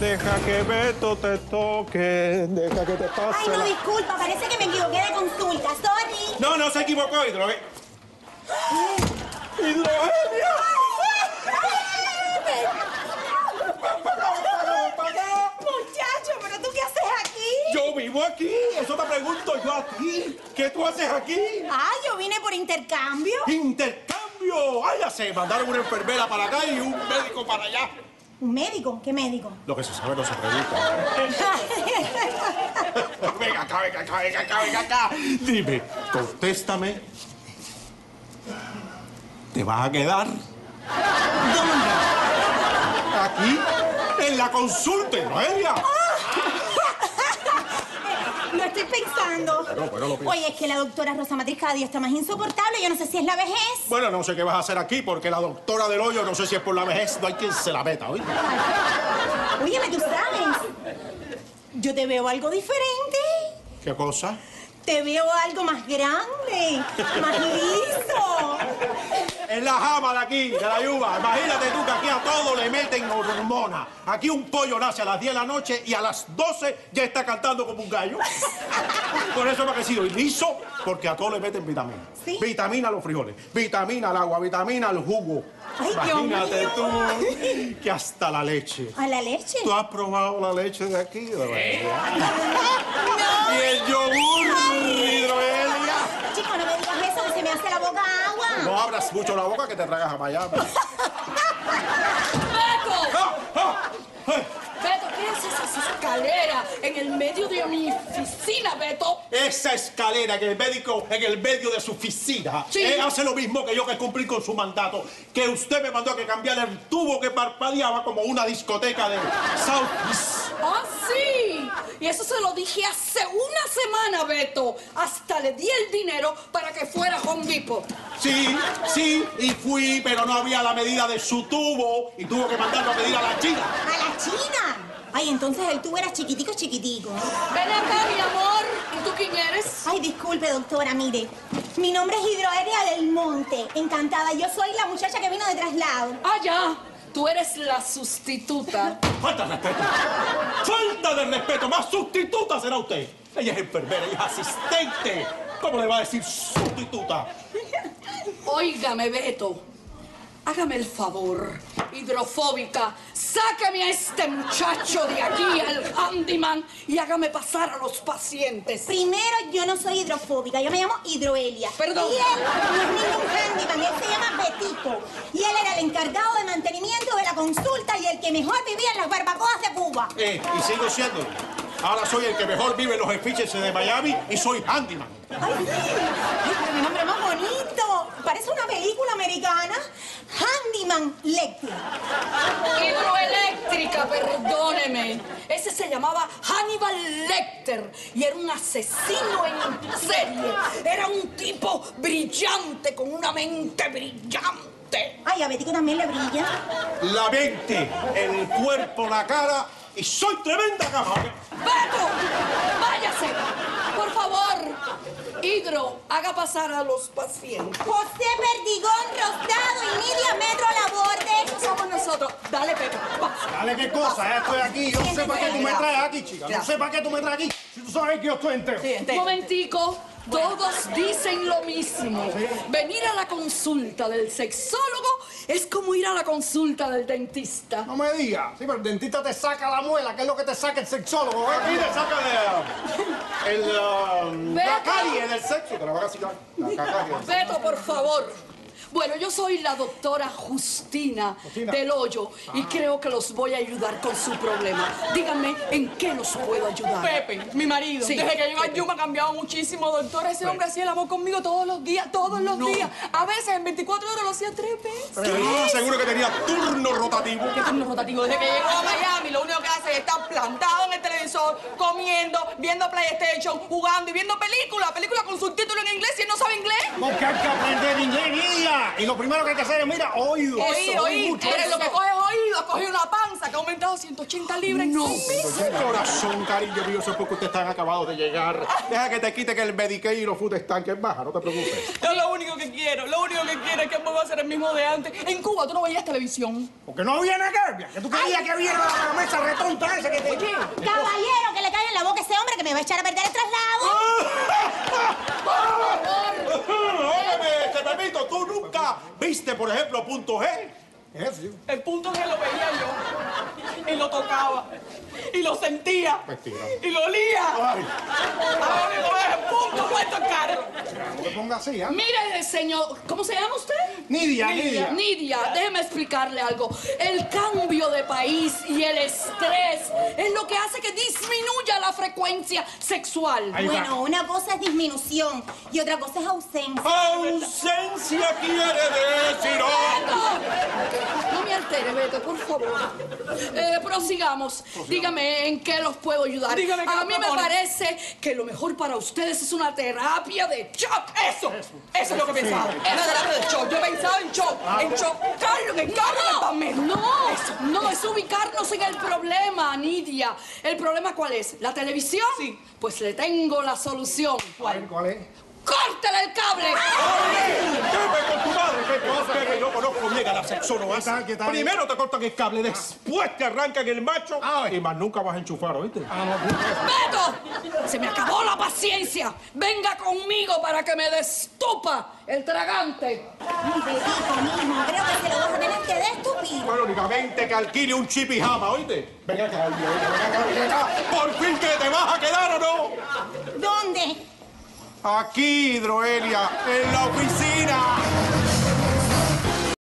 Deja que Beto te toque, deja que te pase. Ay, no, la... disculpa, parece que me equivoqué de consulta, sorry. No, no se equivocó, Hidroelia. ¡Hidrogelia! Muchacho, ¿pero tú qué haces aquí? Yo vivo aquí, eso te pregunto yo a ti. ¿Qué tú haces aquí? Ah, yo vine por intercambio. ¿Intercambio? Ay, ya sé, mandaron una enfermera para acá y un médico para allá. ¿Un médico? ¿Qué médico? Lo que se sabe no se pregunta. Venga acá, venga acá, venga acá, venga acá. Dime, contéstame. ¿Te vas a quedar? ¿Dónde? Aquí, en la consulta, Noelia. Lo estoy pensando. Pero lo pienso. Oye, es que la doctora Rosa Matricadia está más insoportable. Yo no sé si es la vejez. Bueno, no sé qué vas a hacer aquí, porque la doctora del Hoyo, no sé si es por la vejez. No hay quien se la meta, ¿oíste? Óyeme, tú sabes. Yo te veo algo diferente. ¿Qué cosa? Te veo algo más grande, más liso. Es la jama de aquí, de la yuba. Imagínate tú que aquí a todos le meten hormona. Aquí un pollo nace a las 10 de la noche y a las 12 ya está cantando como un gallo. Por eso me ha crecido. Y liso, porque a todos le meten vitamina. ¿Sí? Vitamina a los frijoles, vitamina al agua, vitamina al jugo. Ay, imagínate tú que hasta la leche. ¿A la leche? ¿Tú has probado la leche de aquí? De verdad. No. Y el yogur. Hidroelia. Chico, no me digas eso, que se me hace la boca agua. No abras mucho la boca que te tragas a Miami. ¡Beto! ¡Ah! ¡Ah! ¡Ay! Beto, ¿qué es esa escalera en el medio de mi oficina, Beto? Esa escalera que el médico en el medio de su oficina. Sí. Él hace lo mismo que yo, que cumplir con su mandato. Que usted me mandó a que cambiara el tubo que parpadeaba como una discoteca de South. ¡Ah, sí! Y eso se lo dije hace una semana, Beto. Hasta le di el dinero para que fuera con Vipo. Sí, sí, y fui, pero no había la medida de su tubo. Y tuvo que mandarlo a pedir a la China. ¿A la China? Ay, entonces el tubo era chiquitico, chiquitico. Ven acá, mi amor. ¿Y tú quién eres? Ay, disculpe, doctora, mire. Mi nombre es Hidroaérea del Monte. Encantada, yo soy la muchacha que vino de traslado. Ah, ya. Tú eres la sustituta. ¡Falta de respeto! ¡Falta de respeto! ¡Más sustituta será usted! Ella es enfermera, ella es asistente. ¿Cómo le va a decir sustituta? Óigame, Beto. Hágame el favor, hidrofóbica. Sácame a este muchacho de aquí, al handyman, y hágame pasar a los pacientes. Primero, yo no soy hidrofóbica, yo me llamo Hidroelia. Perdón. Y él no es ningún handyman, él se llama Petito. Y él era el encargado de mantenimiento de la consulta y el que mejor vivía en las barbacoas de Cuba. Y sigo siendo. Ahora soy el que mejor vive en los efiches de Miami y soy handyman. Ay, sí. Ay, pero mi nombre es más bonito. Parece una película americana. Hannibal Lecter. Hidroeléctrica, perdóneme. Ese se llamaba Hannibal Lecter y era un asesino en serie. Era un tipo brillante, con una mente brillante. Ay, a Betico también le brilla. La mente, el cuerpo, la cara y soy tremenda caja. ¡Beto! ¡Váyase! ¡Por favor! Hidro, haga pasar a los pacientes. José Perdigón, Rostado y Nidia, Metro a la borde. Somos nosotros. Dale, Pepe. Pasa. Dale, qué cosa. Ya estoy aquí. Yo no sé para qué tú me traes aquí, chica. No sé para qué tú me traes aquí. Si tú sabes que yo estoy entero. Sí, entero. Momentico. Todos dicen lo mismo. Venir a la consulta del sexólogo es como ir a la consulta del dentista. No me digas. Sí, pero el dentista te saca la muela, que es lo que te saca el sexólogo. Aquí te saca la carie del sexo. Te la va a sacar. Beto, por favor. Bueno, yo soy la doctora Justina del Hoyo y creo que los voy a ayudar con su problema. Díganme en qué los puedo ayudar. Pepe, mi marido. Sí, desde que llegó a Yuma ha cambiado muchísimo, doctora. Ese hombre hacía el amor conmigo todos los días. A veces en 24 horas lo hacía 3 veces. Pero yo seguro que tenía turno rotativo. ¿Qué turno rotativo? Desde que llegó a Miami, lo único que hace es estar plantado en el televisor, comiendo, viendo PlayStation, jugando y viendo películas con subtítulos en inglés y él no sabe inglés. Porque hay que aprender inglés, niña. Y lo primero que hay que hacer es, mira, oído. Oído, oído. Lo que coges oído, coges una panza, que aumentado 180 libras. No. ¡Qué corazón, cariño mío! Hace poco te están acabados de llegar. Deja que te quiten el Medicaid y los food stamps en baja, no te preocupes. Yo lo único que quiero es que vuelva a ser el mismo de antes. En Cuba tú no veías televisión. Porque no había nada que tú querías que viera la mesa retonta esa que te... Oye, caballero, que le cae en la boca a ese hombre que me va a echar a perder el traslado. Óyeme, te permito, tú nunca viste, por ejemplo, Punto G. El punto G lo veía yo, y lo tocaba, y lo sentía, y lo olía. Ahora no es el punto, puesto caro. No te pongas así, ¿eh? Mire, señor, ¿cómo se llama usted? Nidia, déjeme explicarle algo. El cambio de país y el estrés es lo que hace que disminuya la frecuencia sexual. Bueno, una cosa es disminución y otra cosa es ausencia. ¡Ausencia quiere decir! No me altere, Beto, por favor. Prosigamos. Dígame en qué los puedo ayudar. Dígame, a mí me parece que lo mejor para ustedes es una terapia de shock. Eso es lo que pensaba. Era terapia de shock. Yo pensaba en shock. Carlos, en Carlos. No, es ubicarnos en el problema, Nidia. ¿El problema cuál es? ¿La televisión? Sí. Pues le tengo la solución. ¿Cuál es? ¡Córtale el cable! ¡Pepe, con tu madre! Pepe, yo conozco bien a la sexóloga. Primero te cortan el cable, después te arrancan el macho y más nunca vas a enchufar, ¿oíste? ¡Beto! ¡Se me acabó la paciencia! ¡Venga conmigo para que me destupa el tragante! ¡Mismo! Creo que se lo vas a tener que destupir. Bueno, únicamente que alquile un chip y jama, ¿oíste? Venga acá, venga acá. ¡Por fin que te vas a quedar, o no! ¿Dónde? Aquí, Droelia, en la oficina.